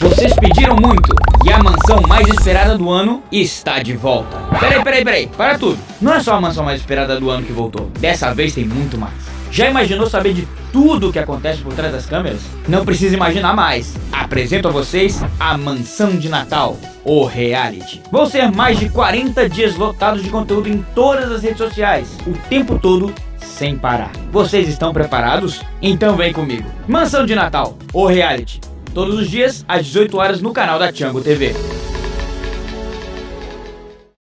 Vocês pediram muito e a mansão mais esperada do ano está de volta. Peraí, para tudo. Não é só a mansão mais esperada do ano que voltou. Dessa vez tem muito mais. Já imaginou saber de tudo o que acontece por trás das câmeras? Não precisa imaginar mais. Apresento a vocês a Mansão de Natal, o reality. Vão ser mais de 40 dias lotados de conteúdo em todas as redes sociais, o tempo todo, sem parar. Vocês estão preparados? Então vem comigo. Mansão de Natal, o reality. Todos os dias, às 18 horas, no canal da Chango TV.